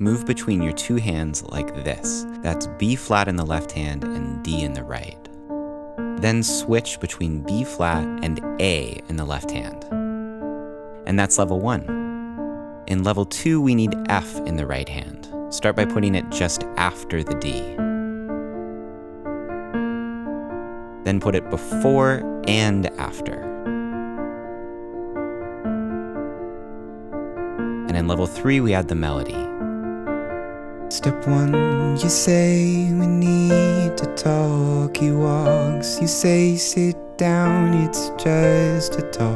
Move between your two hands like this. That's B flat in the left hand and D in the right. Then switch between B flat and A in the left hand. And that's level 1. In level 2, we need F in the right hand. Start by putting it just after the D. Then put it before and after. And in level 3, we add the melody. Step 1, you say we need to talk. He walks, you say sit down, it's just a talk.